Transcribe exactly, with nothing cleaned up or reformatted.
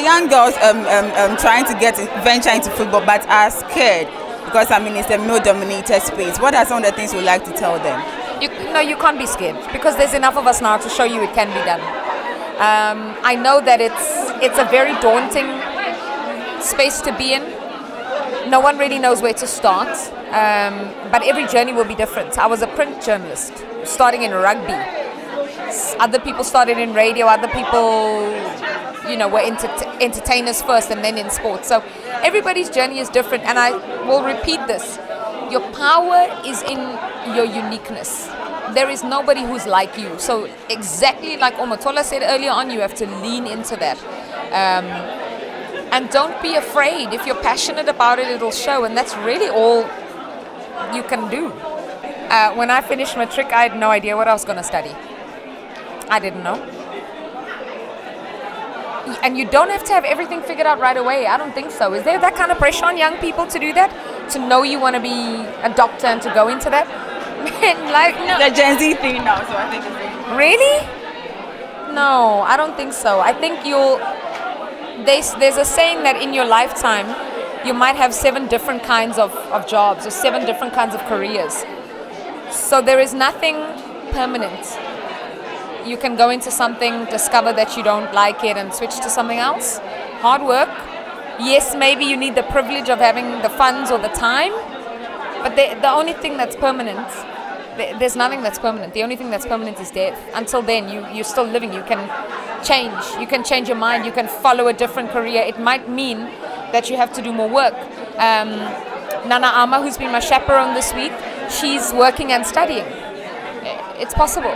the young girls um, um, um, trying to get venture into football but are scared because, I mean, it's a male-dominated space. What are some of the things you like to tell them? You, no, you can't be scared because there's enough of us now to show you it can be done. Um, I know that it's, it's a very daunting space to be in. No one really knows where to start, um, but every journey will be different. I was a print journalist, starting in rugby. Other people started in radio, other people, you know, were enter entertainers first and then in sports. So everybody's journey is different, and I will repeat this. Your power is in your uniqueness. There is nobody who's like you. So exactly like Omotola said earlier on, you have to lean into that. Um, And don't be afraid. If you're passionate about it, it'll show. And that's really all you can do. Uh, when I finished my trick, I had no idea what I was going to study. I didn't know. And you don't have to have everything figured out right away. I don't think so. Is there that kind of pressure on young people to do that? To know you want to be a doctor and to go into that? Like, no. The Gen Z thing now, so I think it's really... Really? No, I don't think so. I think you'll... There's, there's a saying that in your lifetime, you might have seven different kinds of, of jobs or seven different kinds of careers. So there is nothing permanent. You can go into something, discover that you don't like it and switch to something else. Hard work. Yes, maybe you need the privilege of having the funds or the time, but the, the only thing that's permanent, there's nothing that's permanent. The only thing that's permanent is death. Until then, you, you're still living. You can... change. You can change your mind. You can follow a different career. It might mean that you have to do more work. Um, Nana Ama, who's been my chaperone this week, she's working and studying. It's possible.